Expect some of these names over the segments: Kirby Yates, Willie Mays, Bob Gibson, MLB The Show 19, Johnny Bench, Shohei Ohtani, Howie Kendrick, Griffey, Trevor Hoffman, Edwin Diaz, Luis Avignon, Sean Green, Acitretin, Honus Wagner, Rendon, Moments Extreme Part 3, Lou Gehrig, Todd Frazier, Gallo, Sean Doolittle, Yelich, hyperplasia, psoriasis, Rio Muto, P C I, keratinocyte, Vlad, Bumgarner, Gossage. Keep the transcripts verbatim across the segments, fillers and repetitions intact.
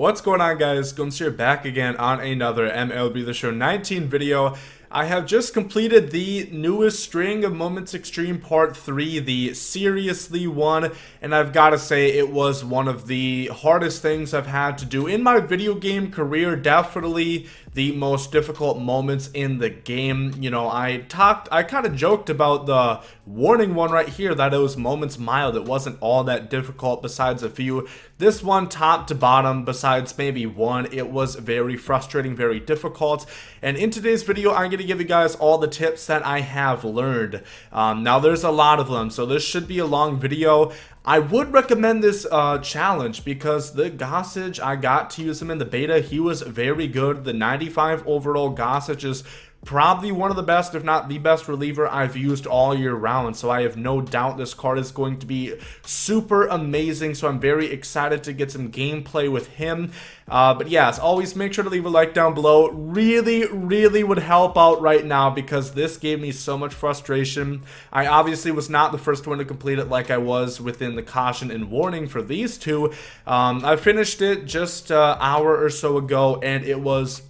What's going on, guys? Guns here, back again on another M L B The Show nineteen video. I have just completed the newest string of Moments Extreme Part three, the Seriously one, and I've got to say it was one of the hardest things I've had to do in my video game career. Definitely the most difficult moments in the game. You know, I talked, I kind of joked about the warning one right here, that it was moments mild. It wasn't all that difficult besides a few. This one, top to bottom, besides maybe one, it was very frustrating, very difficult. And in today's video, I'm going to give you guys all the tips that I have learned. Um, now, there's a lot of them, so this should be a long video. I would recommend this uh, challenge because the Gossage, I got to use him in the beta. He was very good. The ninety-five overall Gossage is probably one of the best, if not the best reliever I've used all year round. So I have no doubt this card is going to be super amazing. So I'm very excited to get some gameplay with him. Uh, but yeah, as always, make sure to leave a like down below. Really, really would help out right now because this gave me so much frustration. I obviously was not the first one to complete it like I was within the caution and warning for these two. Um, I finished it just an hour or so ago and it was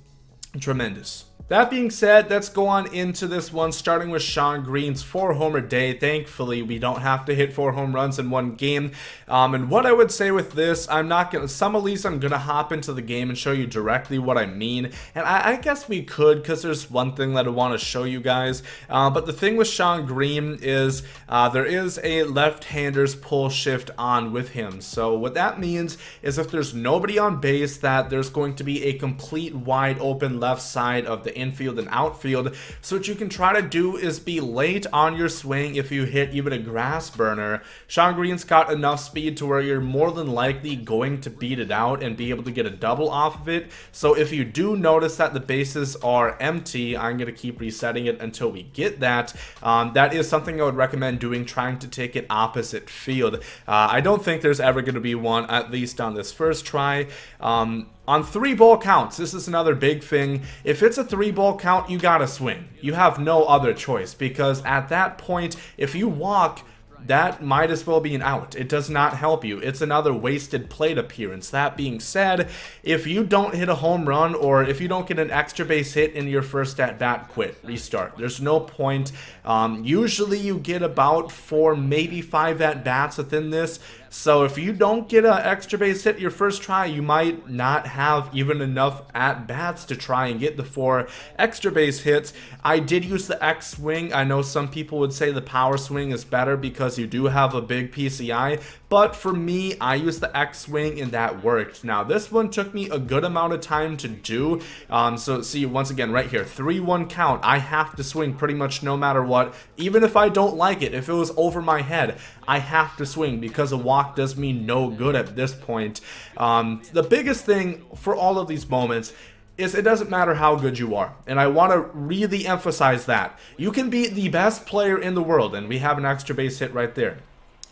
tremendous. That being said, let's go on into this one, starting with Sean Green's four-homer day. Thankfully, we don't have to hit four home runs in one game. Um, and what I would say with this, I'm not going to... Some of these, I'm going to hop into the game and show you directly what I mean. And I, I guess we could, because there's one thing that I want to show you guys. Uh, but the thing with Sean Green is uh, there is a left-hander's pull shift on with him. So what that means is if there's nobody on base, that there's going to be a complete wide open left side of the infield and outfield. So what you can try to do is be late on your swing. If you hit even a grass burner, Sean Green's got enough speed to where you're more than likely going to beat it out and be able to get a double off of it. So if you do notice that the bases are empty, I'm going to keep resetting it until we get that. Um, that is something I would recommend doing, trying to take it opposite field. Uh, I don't think there's ever going to be one, at least on this first try. Um, On three ball counts, this is another big thing. If it's a three ball count, you gotta swing. You have no other choice, because at that point, if you walk, that might as well be an out. It does not help you. It's another wasted plate appearance. That being said, if you don't hit a home run or if you don't get an extra base hit in your first at bat, quit, restart. There's no point. Um, usually you get about four, maybe five at bats within this. So if you don't get an extra base hit your first try, you might not have even enough at bats to try and get the four extra base hits. I did use the X swing. I know some people would say the power swing is better because you do have a big P C I, but for me, I used the X swing and that worked. Now this one took me a good amount of time to do. Um, so see, once again right here, three one count. I have to swing pretty much no matter what, even if I don't like it. If it was over my head, I have to swing because a walk does me no good at this point. Um, the biggest thing for all of these moments is it doesn't matter how good you are. And I want to really emphasize that. You can be the best player in the world, and we have an extra base hit right there.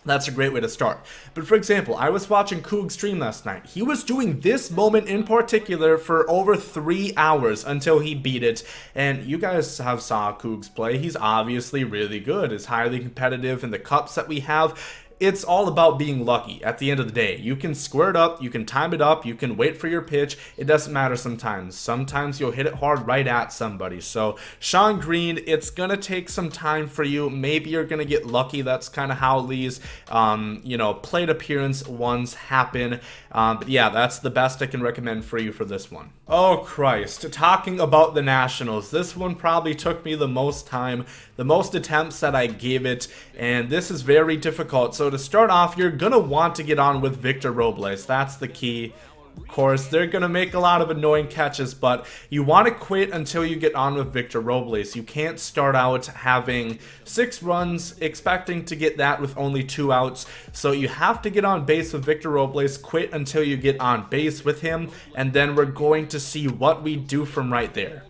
That's a great way to start. But for example, I was watching Coog's stream last night. He was doing this moment in particular for over three hours until he beat it. And you guys have saw Coog's play. He's obviously really good. He's highly competitive in the cups that we have. It's all about being lucky at the end of the day. You can square it up, you can time it up, you can wait for your pitch. It doesn't matter sometimes. Sometimes you'll hit it hard right at somebody. So Sean Green, it's going to take some time for you. Maybe you're going to get lucky. That's kind of how these, um, you know, plate appearance ones happen. Um, but yeah, that's the best I can recommend for you for this one. Oh Christ, talking about the Nationals. This one probably took me the most time, the most attempts that I gave it. And this is very difficult. So So to start off, you're going to want to get on with Victor Robles. That's the key. Of course, they're going to make a lot of annoying catches, but you want to quit until you get on with Victor Robles. You can't start out having six runs, expecting to get that with only two outs. So you have to get on base with Victor Robles, quit until you get on base with him, and then we're going to see what we do from right there.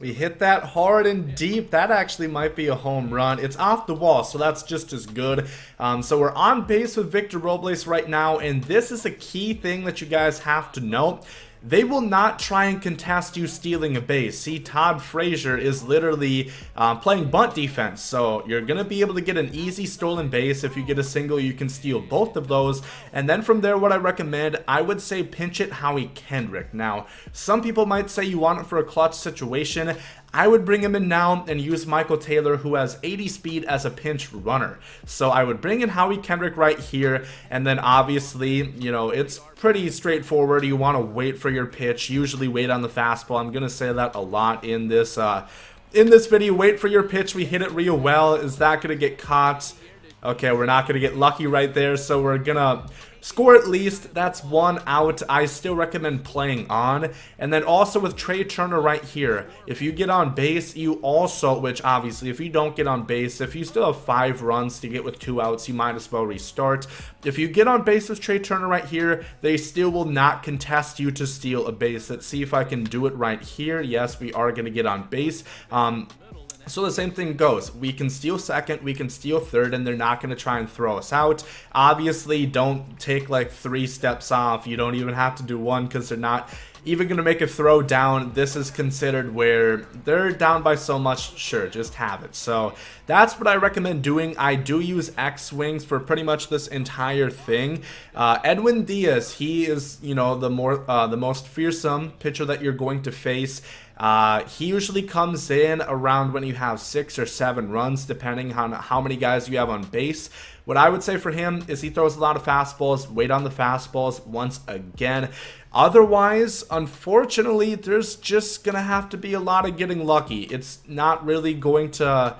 We hit that hard and deep. That actually might be a home run. It's off the wall, so that's just as good. Um, so we're on base with Victor Robles right now, and this is a key thing that you guys have to know. they will not try and contest you stealing a base. See, Todd Frazier is literally uh, playing bunt defense, so you're going to be able to get an easy stolen base. If you get a single, you can steal both of those. And then from there, what I recommend, I would say pinch it Howie Kendrick. Now, some people might say you want it for a clutch situation. I would bring him in now and use Michael Taylor, who has eighty speed, as a pinch runner. So I would bring in Howie Kendrick right here, and then obviously, you know, it's pretty straightforward. You want to wait for your pitch, usually wait on the fastball. I'm going to say that a lot in this, uh, in this video. Wait for your pitch. We hit it real well. Is that going to get caught? Okay, we're not going to get lucky right there, so we're going to score at least. That's one out. I still recommend playing on. And then also with Trey Turner right here, if you get on base, you also, which obviously if you don't get on base, if you still have five runs to get with two outs, you might as well restart. If you get on base with Trey Turner right here, they still will not contest you to steal a base. Let's see if I can do it right here. Yes, we are going to get on base. Um... So the same thing goes. We can steal second, we can steal third, and they're not going to try and throw us out. Obviously, don't take like three steps off. You don't even have to do one, because they're not even going to make a throw down. This is considered where they're down by so much. Sure, just have it. So that's what I recommend doing. I do use X-Wings for pretty much this entire thing. Uh, Edwin Diaz, he is, you know, the, more, uh, the most fearsome pitcher that you're going to face. Uh, he usually comes in around when you have six or seven runs, depending on how many guys you have on base. What I would say for him is he throws a lot of fastballs. Wait on the fastballs once again. Otherwise, unfortunately, there's just going to have to be a lot of getting lucky. It's not really going to...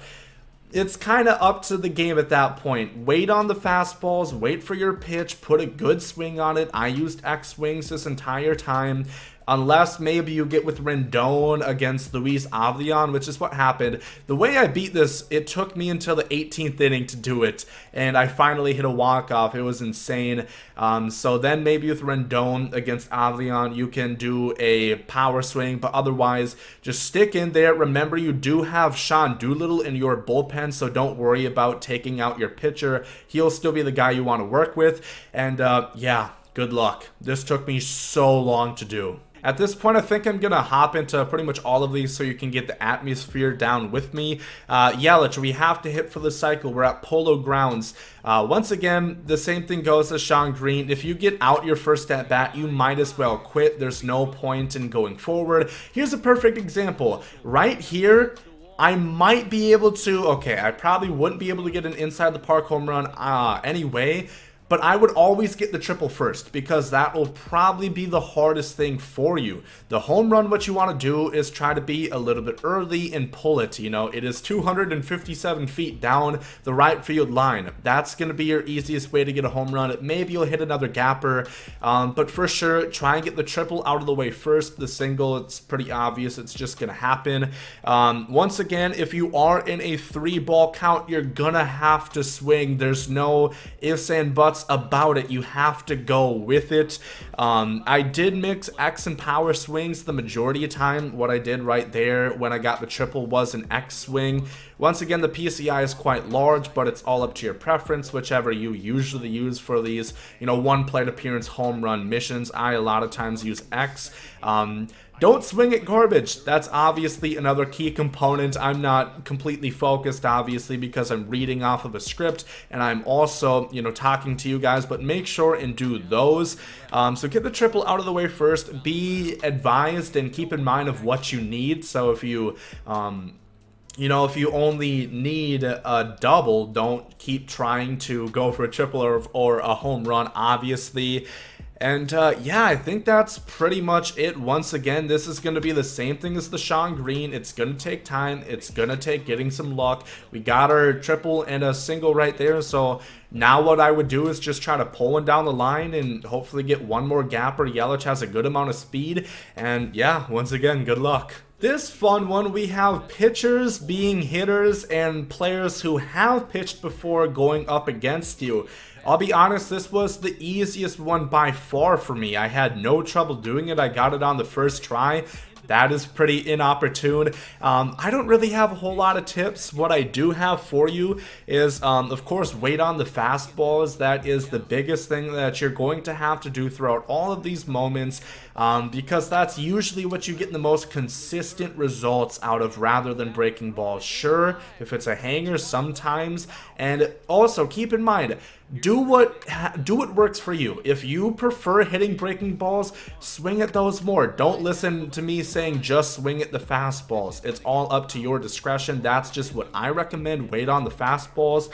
It's kind of up to the game at that point. Wait on the fastballs, wait for your pitch, put a good swing on it. I used X-Wings this entire time, unless maybe you get with Rendon against Luis Avignon, which is what happened. The way I beat this, it took me until the eighteenth inning to do it, and I finally hit a walk-off. It was insane. Um, so then maybe with Rendon against Avignon, you can do a power swing, but otherwise, just stick in there. Remember, you do have Sean Doolittle in your bullpen, so don't worry about taking out your pitcher. He'll still be the guy you want to work with, and uh, yeah, good luck. This took me so long to do. At this point, I think I'm going to hop into pretty much all of these so you can get the atmosphere down with me. Uh, Yelich, we have to hit for the cycle. We're at Polo Grounds. Uh, once again, the same thing goes as Sean Green. If you get out your first at-bat, you might as well quit. There's no point in going forward. Here's a perfect example. Right here, I might be able to... Okay, I probably wouldn't be able to get an inside-the-park home run uh, anyway. But I would always get the triple first, because that will probably be the hardest thing for you. The home run, what you want to do is try to be a little bit early and pull it. You know, it is two hundred fifty-seven feet down the right field line. That's going to be your easiest way to get a home run. Maybe you'll hit another gapper, um, but for sure, try and get the triple out of the way first. The single, it's pretty obvious. It's just going to happen. Um, once again, if you are in a three ball count, you're going to have to swing. There's no ifs and buts about it. You have to go with it. um I did mix X and power swings the majority of time. What I did right there when I got the triple was an X swing. Once again, the P C I is quite large, but it's all up to your preference, whichever you usually use for these, you know, one plate appearance home run missions. I a lot of times use X. um Don't swing at garbage. That's obviously another key component. I'm not completely focused, obviously, because I'm reading off of a script and I'm also, you know, talking to you guys, but make sure and do those. Um, so get the triple out of the way first. Be advised and keep in mind of what you need. So if you... Um, You know, if you only need a double, don't keep trying to go for a triple or, or a home run, obviously. And, uh, yeah, I think that's pretty much it. Once again, this is going to be the same thing as the Sean Green. It's going to take time. It's going to take getting some luck. We got our triple and a single right there, so... Now what I would do is just try to pull one down the line and hopefully get one more gapper. Yelich has a good amount of speed. And yeah, once again, good luck. This fun one, we have pitchers being hitters and players who have pitched before going up against you. I'll be honest, this was the easiest one by far for me. I had no trouble doing it. I got it on the first try. that is pretty inopportune. Um, I don't really have a whole lot of tips. What I do have for you is, um, of course, weight on the fastballs. That is the biggest thing that you're going to have to do throughout all of these moments, um, because that's usually what you get the most consistent results out of rather than breaking balls. Sure, if it's a hanger sometimes. And also keep in mind, do what do what works for you. If you prefer hitting breaking balls, swing at those more. Don't listen to me saying just swing at the fastballs. It's all up to your discretion. That's just what I recommend. Wait on the fastballs.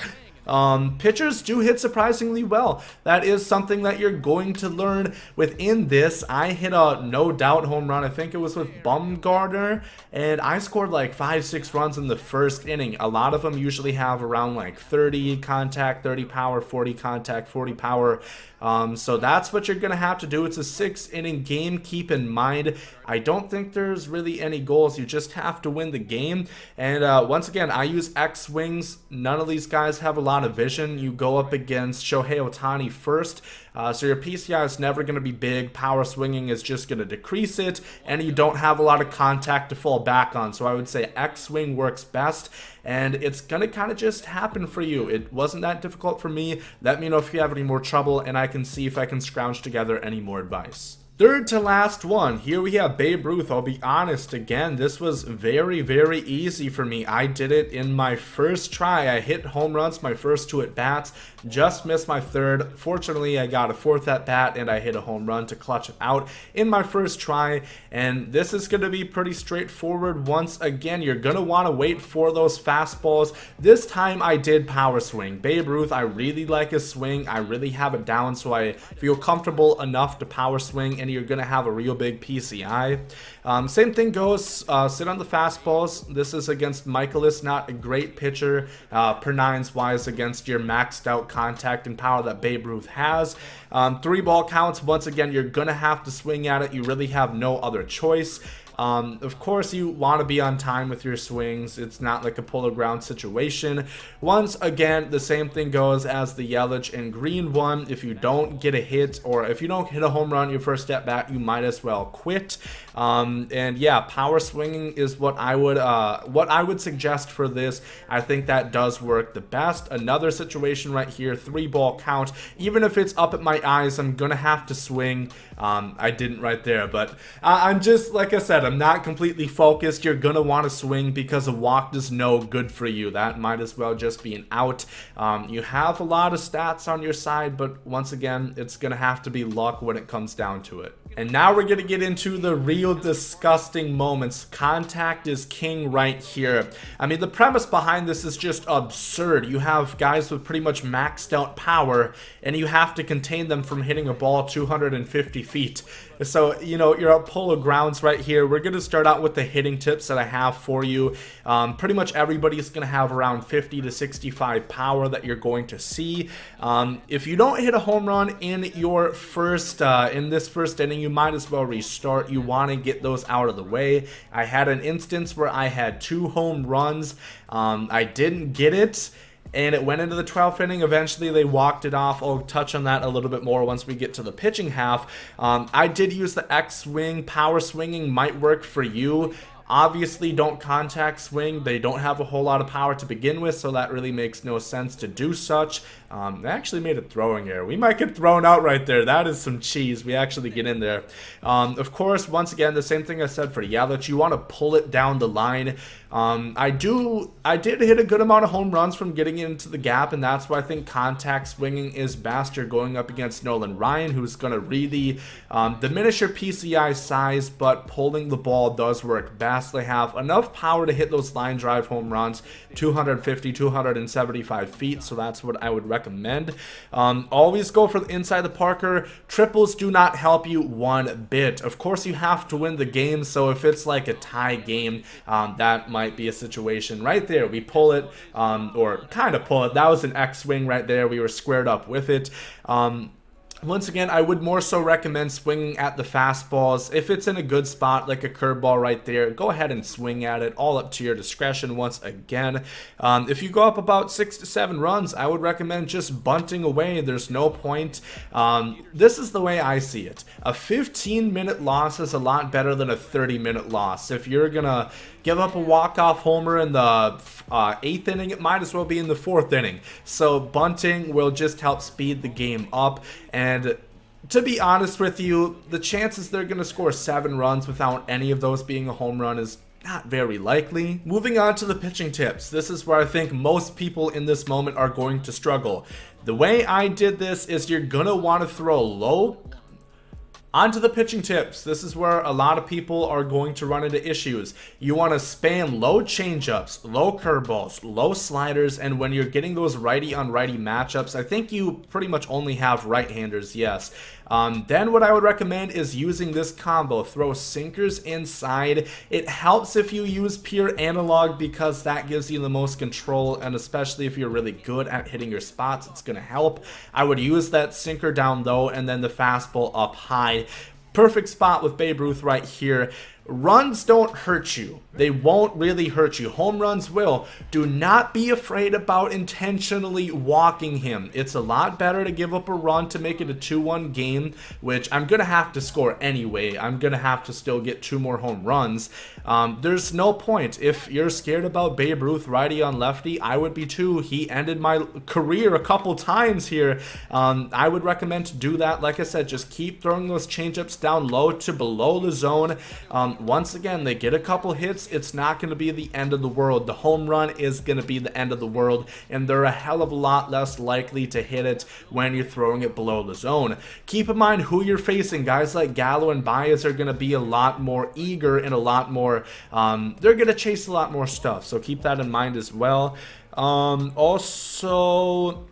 Um, pitchers do hit surprisingly well. That is something that you're going to learn within this. I hit a no doubt home run. I think it was with Bumgarner, and I scored like five, six runs in the first inning. A lot of them usually have around like thirty contact, thirty power, forty contact, forty power. Um, so that's what you're going to have to do. It's a six inning game. Keep in mind, I don't think there's really any goals. You just have to win the game. And uh, once again, I use X-Wings. None of these guys have a lot of vision. You go up against Shohei Ohtani first, uh, so your P C I is never going to be big. Power swinging is just going to decrease it, and you don't have a lot of contact to fall back on. So I would say X-Wing works best, and it's going to kind of just happen for you. It wasn't that difficult for me. Let me know if you have any more trouble, and I can see if I can scrounge together any more advice. Third to last one, here we have Babe Ruth. I'll be honest, again, this was very, very easy for me. I did it in my first try. I hit home runs my first two at-bats, just missed my third. Fortunately, I got a fourth at-bat, and I hit a home run to clutch it out in my first try, and this is going to be pretty straightforward. Once again, you're going to want to wait for those fastballs. This time, I did power swing. Babe Ruth, I really like his swing. I really have it down, so I feel comfortable enough to power swing, and you're going to have a real big P C I. Um, same thing goes, uh, sit on the fastballs. This is against Michaelis, not a great pitcher, uh, per nines wise, against your maxed out contact and power that Babe Ruth has. Um, three ball counts, once again, you're going to have to swing at it. You really have no other choice. Um, of course, you want to be on time with your swings. It's not like a Polo Grounds situation. Once again, the same thing goes as the Yelich and Green one. If you don't get a hit, or if you don't hit a home run your first step back, you might as well quit. Um, and yeah, power swinging is what I would uh, what I would suggest for this. I think that does work the best. Another situation right here, three ball count. Even if it's up at my eyes, I'm gonna have to swing. Um, I didn't right there, but I I'm just, like I said, I'm not completely focused. You're gonna want to swing because a walk is no good for you. That might as well just be an out. Um, you have a lot of stats on your side, but once again, it's gonna have to be luck when it comes down to it. And now we're gonna get into the real disgusting moments. Contact is king right here. I mean, the premise behind this is just absurd. You have guys with pretty much maxed out power, and you have to contain them from hitting a ball two hundred fifty feet. So, you know, you're at Polo Grounds right here. We're going to start out with the hitting tips that I have for you. Um, pretty much everybody's going to have around fifty to sixty-five power that you're going to see. Um, if you don't hit a home run in your first, uh, in this first inning, you might as well restart. You want to get those out of the way. I had an instance where I had two home runs. Um, I didn't get it, and it went into the twelfth inning. Eventually, they walked it off. I'll touch on that a little bit more once we get to the pitching half. Um, I did use the X-Wing. Power swinging might work for you. Obviously, don't contact swing. They don't have a whole lot of power to begin with, so that really makes no sense to do such. Um, they actually made a throwing error. We might get thrown out right there. That is some cheese. We actually get in there. Um, of course, once again, the same thing I said for Yelich. You want to pull it down the line. Um, I do. I did hit a good amount of home runs from getting into the gap, and that's why I think contact swinging is best. You're going up against Nolan Ryan, who's going to really um, diminish your P C I size, but pulling the ball does work best. They have enough power to hit those line drive home runs, two hundred fifty, two hundred seventy-five feet, so that's what I would recommend. Um, always go for the inside the Parker. Triples do not help you one bit. Of course, you have to win the game, so if it's like a tie game, um, that might be a situation right there. We pull it, um, or kind of pull it. That was an X-Wing right there. We were squared up with it. Um, once again, I would more so recommend swinging at the fastballs. If it's in a good spot, like a curveball right there, go ahead and swing at it, all up to your discretion once again. Um, if you go up about six to seven runs, I would recommend just bunting away. There's no point. Um, this is the way I see it. A fifteen minute loss is a lot better than a thirty minute loss. If you're going to give up a walk-off homer in the uh, eighth inning, it might as well be in the fourth inning. So bunting will just help speed the game up. And to be honest with you, the chances they're going to score seven runs without any of those being a home run is not very likely. Moving on to the pitching tips. This is where I think most people in this moment are going to struggle. The way I did this is you're going to want to throw low. Onto the pitching tips. This is where a lot of people are going to run into issues. You want to spam low changeups, low curveballs, low sliders, and when you're getting those righty on righty matchups, I think you pretty much only have right-handers, yes. Um, then what I would recommend is using this combo. Throw sinkers inside. It helps if you use pure analog because that gives you the most control, and especially if you're really good at hitting your spots, it's going to help. I would use that sinker down low and then the fastball up high. Perfect spot with Babe Ruth right here. Runs don't hurt you. They won't really hurt you. Home runs will. Do not be afraid about intentionally walking him. It's a lot better to give up a run to make it a two one game, which I'm going to have to score anyway. I'm going to have to still get two more home runs. Um, there's no point. If you're scared about Babe Ruth righty on lefty, I would be too. He ended my career a couple times here. Um, I would recommend to do that. Like I said, just keep throwing those changeups down low to below the zone. Um, Once again, they get a couple hits. It's not going to be the end of the world. The home run is going to be the end of the world, and they're a hell of a lot less likely to hit it when you're throwing it below the zone. Keep in mind who you're facing. Guys like Gallo and Baez are going to be a lot more eager and a lot more, um, they're going to chase a lot more stuff. So keep that in mind as well. Um, also...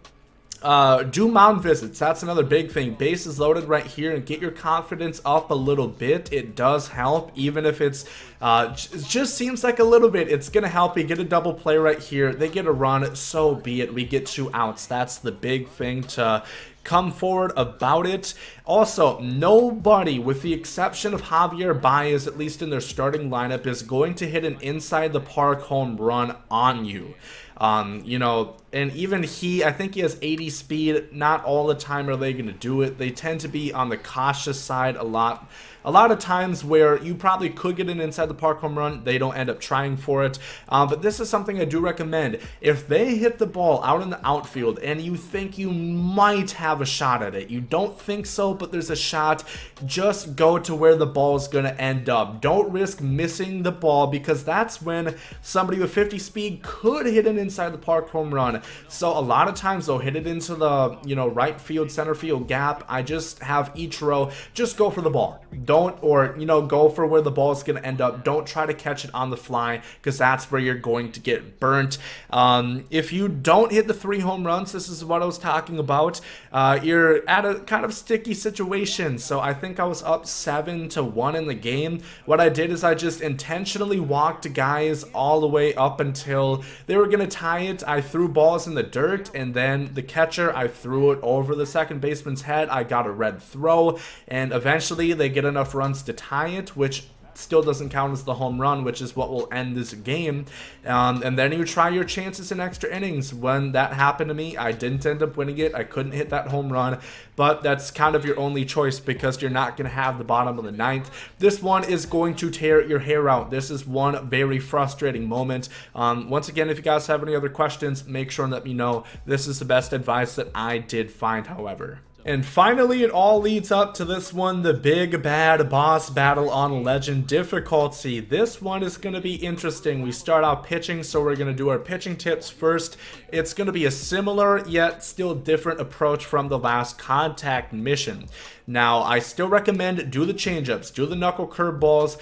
Uh, do mound visits. That's another big thing. Bases loaded right here and get your confidence up a little bit. It does help, even if it's uh, it just seems like a little bit. It's going to help you get a double play right here. They get a run, so be it. We get two outs. That's the big thing to come forward about it. Also, nobody, with the exception of Javier Baez, at least in their starting lineup, is going to hit an inside the park home run on you. Um, you know, and even he, I think he has eighty speed. Not all the time are they going to do it. They tend to be on the cautious side a lot. A lot of times where you probably could get an inside the park home run, they don't end up trying for it. Uh, but this is something I do recommend. If they hit the ball out in the outfield and you think you might have a shot at it, you don't think so, but there's a shot, just go to where the ball is going to end up. Don't risk missing the ball because that's when somebody with fifty speed could hit an inside the park home run. So a lot of times they'll hit it into the, you know, right field, center field gap. I just have each row, just go for the ball. Don't Don't, or, you know, go for where the ball is going to end up. Don't try to catch it on the fly because that's where you're going to get burnt. Um, if you don't hit the three home runs, this is what I was talking about. Uh, you're at a kind of sticky situation. So I think I was up seven to one in the game. What I did is I just intentionally walked guys all the way up until they were going to tie it. I threw balls in the dirt, and then the catcher, I threw it over the second baseman's head. I got a red throw, and eventually they get enough runs to tie it, which still doesn't count as the home run, which is what will end this game. Um, and then you try your chances in extra innings. When that happened to me, I didn't end up winning it. I couldn't hit that home run, but that's kind of your only choice because you're not going to have the bottom of the ninth. This one is going to tear your hair out. This is one very frustrating moment. Um, once again, if you guys have any other questions, make sure and let me know. This is the best advice that I did find, however. And finally, it all leads up to this one, the big bad boss battle on legend difficulty. This one is going to be interesting. We start out pitching, so we're going to do our pitching tips first. It's going to be a similar yet still different approach from the last contact mission. Now, I still recommend do the changeups, do the knuckle curveballs.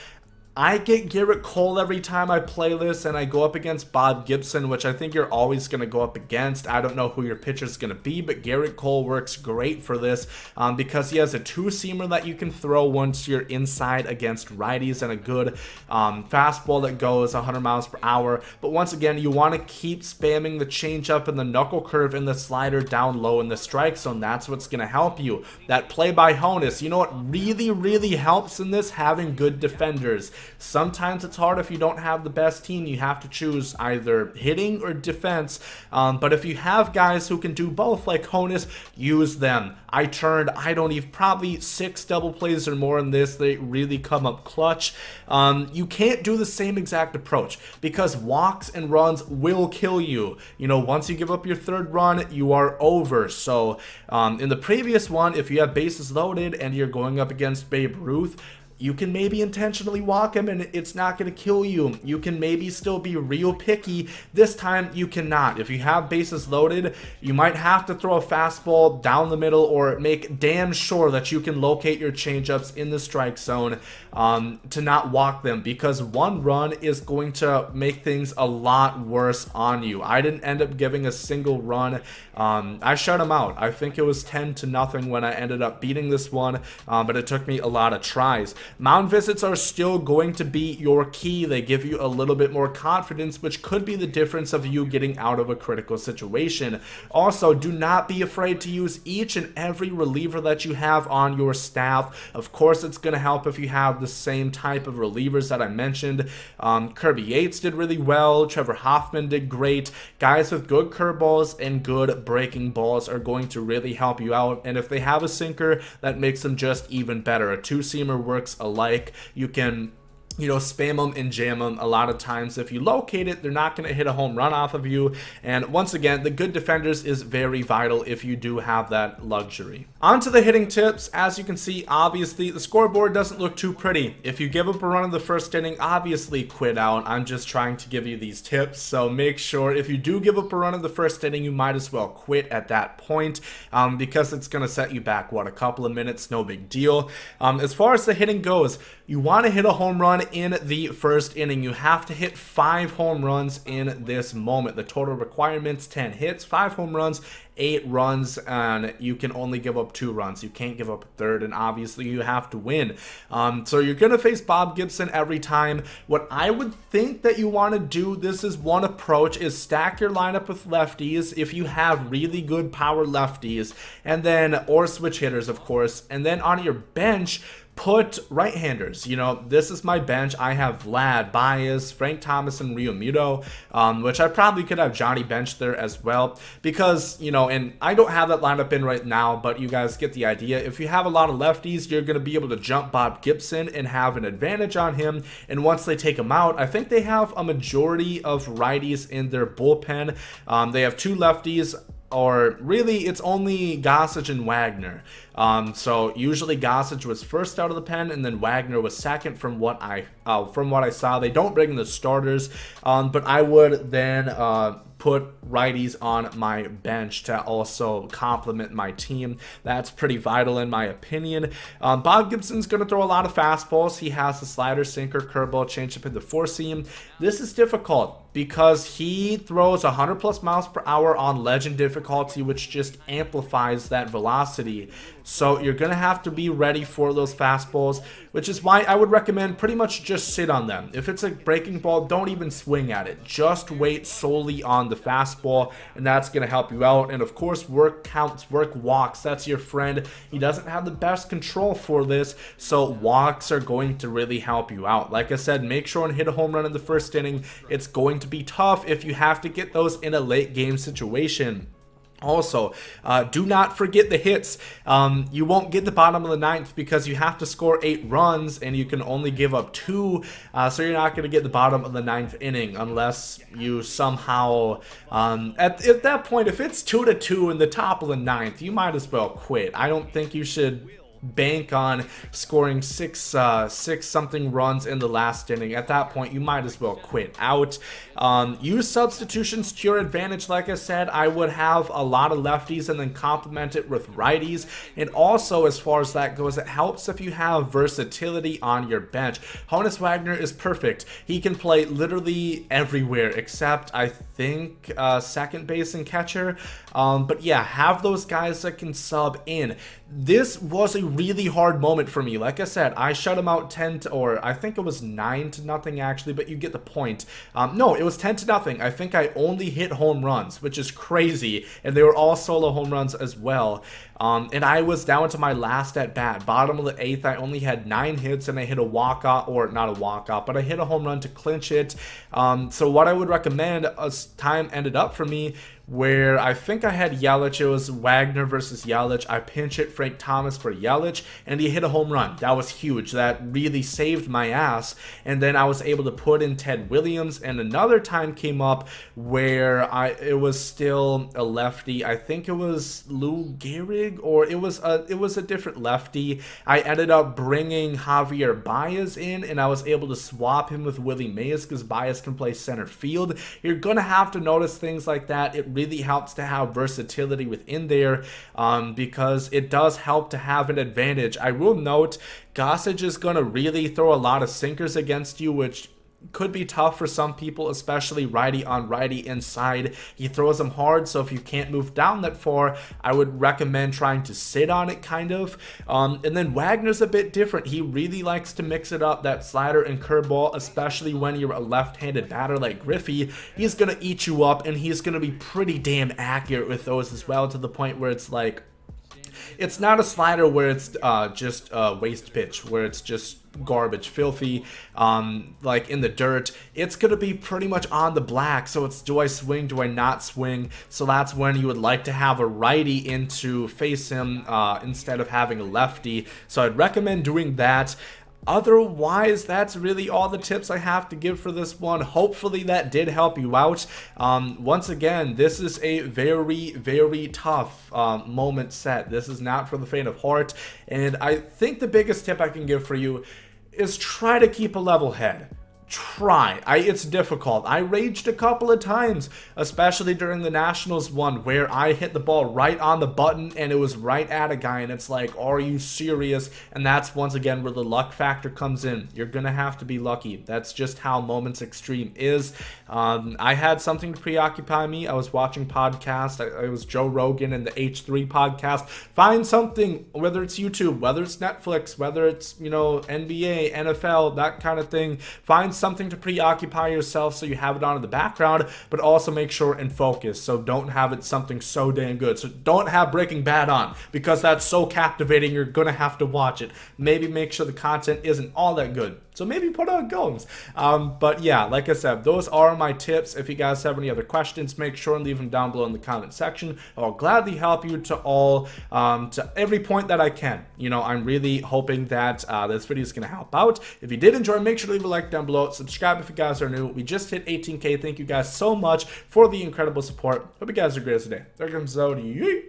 I get Garrett Cole every time I play this, and I go up against Bob Gibson, which I think you're always going to go up against. I don't know who your pitcher's going to be, but Garrett Cole works great for this um, because he has a two-seamer that you can throw once you're inside against righties and a good um, fastball that goes one hundred miles per hour. But once again, you want to keep spamming the changeup and the knuckle curve and the slider down low in the strike zone. That's what's going to help you. That play by Honus, you know what really, really helps in this? Having good defenders. Sometimes it's hard if you don't have the best team. You have to choose either hitting or defense. Um, but if you have guys who can do both, like Honus, use them. I turned, I don't even, probably six double plays or more in this. They really come up clutch. Um, you can't do the same exact approach because walks and runs will kill you. You know, once you give up your third run, you are over. So um, in the previous one, if you have bases loaded and you're going up against Babe Ruth, you can maybe intentionally walk him and it's not going to kill you. You can maybe still be real picky. This time you cannot. If you have bases loaded, you might have to throw a fastball down the middle or make damn sure that you can locate your changeups in the strike zone um, to not walk them, because one run is going to make things a lot worse on you. I didn't end up giving a single run. Um, I shut him out. I think it was ten to nothing when I ended up beating this one, um, but it took me a lot of tries. Mound visits are still going to be your key. They give you a little bit more confidence, which could be the difference of you getting out of a critical situation. Also, do not be afraid to use each and every reliever that you have on your staff. Of course, it's going to help if you have the same type of relievers that I mentioned. Um, Kirby Yates did really well. Trevor Hoffman did great. Guys with good curveballs and good breaking balls are going to really help you out. And if they have a sinker, that makes them just even better. A two-seamer works alike. You can, you know, spam them and jam them a lot of times. If you locate it, they're not going to hit a home run off of you. And once again, the good defenders is very vital if you do have that luxury. On to the hitting tips. As you can see, obviously, the scoreboard doesn't look too pretty. If you give up a run in the first inning, obviously quit out. I'm just trying to give you these tips. So make sure if you do give up a run in the first inning, you might as well quit at that point um, because it's going to set you back, what, a couple of minutes, no big deal. Um, as far as the hitting goes, you want to hit a home run in the first inning. You have to hit five home runs in this moment. The total requirements, ten hits, five home runs, eight runs, and you can only give up two runs. You can't give up a third, and obviously you have to win. Um, so you're going to face Bob Gibson every time. What I would think that you want to do, this is one approach, is stack your lineup with lefties if you have really good power lefties, and then, or switch hitters, of course, and then on your bench, put right-handers. You know, this is my bench. I have Vlad, Baez, Frank Thomas, and Rio Muto, um, which I probably could have Johnny Bench there as well because, you know, and I don't have that lineup in right now, but you guys get the idea. If you have a lot of lefties, you're going to be able to jump Bob Gibson and have an advantage on him. And once they take him out, I think they have a majority of righties in their bullpen. Um, they have two lefties, or really it's only Gossage and Wagner. Um, so usually Gossage was first out of the pen and then Wagner was second from what I uh, from what I saw. They don't bring the starters, um, but I would then uh, put righties on my bench to also complement my team. That's pretty vital in my opinion. Um, Bob Gibson's going to throw a lot of fastballs. He has the slider, sinker, curveball, changeup, and the four seam. This is difficult because he throws one hundred plus miles per hour on legend difficulty, which just amplifies that velocity. So you're going to have to be ready for those fastballs, which is why I would recommend pretty much just sit on them. If it's a breaking ball, don't even swing at it. Just wait solely on the fastball, and that's going to help you out. And of course, work counts, work walks. That's your friend. He doesn't have the best control for this, so walks are going to really help you out. Like I said, make sure and hit a home run in the first inning. It's going to be tough if you have to get those in a late game situation. Also, uh, do not forget the hits. Um, you won't get the bottom of the ninth because you have to score eight runs and you can only give up two. Uh, so you're not going to get the bottom of the ninth inning unless you somehow, um, at, at that point, if it's two to two in the top of the ninth, you might as well quit. I don't think you should bank on scoring six uh, six something runs in the last inning. At that point, you might as well quit out. Um, use substitutions to your advantage. Like I said, I would have a lot of lefties and then complement it with righties. And also, as far as that goes, it helps if you have versatility on your bench. Honus Wagner is perfect. He can play literally everywhere except, I think, uh, second base and catcher. Um, but yeah, have those guys that can sub in. This was a really hard moment for me. Like I said, I shut him out ten to, or I think it was nine to nothing actually, but you get the point. Um, no, it was ten to nothing. I think I only hit home runs, which is crazy. And they were all solo home runs as well. Um, and I was down to my last at bat, bottom of the eighth. I only had nine hits and I hit a walk-off, or not a walk-off, but I hit a home run to clinch it. Um, so what I would recommend, as time ended up for me, where I think I had Yelich, it was Wagner versus Yelich. I pinch hit Frank Thomas for Yelich, and he hit a home run. That was huge. That really saved my ass. And then I was able to put in Ted Williams, and another time came up where I it was still a lefty. I think it was Lou Gehrig, or it was a it was a different lefty. I ended up bringing Javier Baez in, and I was able to swap him with Willie Mays because Baez can play center field. You're gonna have to notice things like that. It really helps to have versatility within there, um, because it does help to have an advantage. I will note, Gossage is going to really throw a lot of sinkers against you, which could be tough for some people, especially righty on righty inside. He throws them hard, so if you can't move down that far, I would recommend trying to sit on it, kind of. Um, and then Wagner's a bit different. He really likes to mix it up, that slider and curveball, especially when you're a left-handed batter like Griffey. He's going to eat you up, and he's going to be pretty damn accurate with those as well, to the point where it's like, it's not a slider where it's uh, just a waste pitch, where it's just garbage, filthy, um, like in the dirt. It's going to be pretty much on the black. So it's, do I swing? Do I not swing? So that's when you would like to have a righty in to face him uh, instead of having a lefty. So I'd recommend doing that. Otherwise, that's really all the tips I have to give for this one. Hopefully that did help you out. Um, once again, this is a very, very tough um, moment set. This is not for the faint of heart. And I think the biggest tip I can give for you is try to keep a level head. Try. I, it's difficult. I raged a couple of times, especially during the Nationals one, where I hit the ball right on the button and it was right at a guy, and it's like, are you serious? And that's once again where the luck factor comes in. You're gonna have to be lucky. That's just how Moments Extreme is. Um, I had something to preoccupy me. I was watching podcasts. I, it was Joe Rogan and the H three podcast. Find something, whether it's YouTube, whether it's Netflix, whether it's, you know, N B A, N F L, that kind of thing. Find something to preoccupy yourself so you have it on in the background, but also make sure and focus, so don't have it something so damn good. So don't have Breaking Bad on, because that's so captivating you're gonna have to watch it. Maybe make sure the content isn't all that good, so maybe put on Gomes. Um, but yeah, like I said, those are my tips. If you guys have any other questions, make sure and leave them down below in the comment section. I'll gladly help you to all, um, to every point that I can. You know, I'm really hoping that uh, this video is going to help out. If you did enjoy, make sure to leave a like down below. Subscribe if you guys are new. We just hit eighteen K. Thank you guys so much for the incredible support. Hope you guys are great today. There comes out.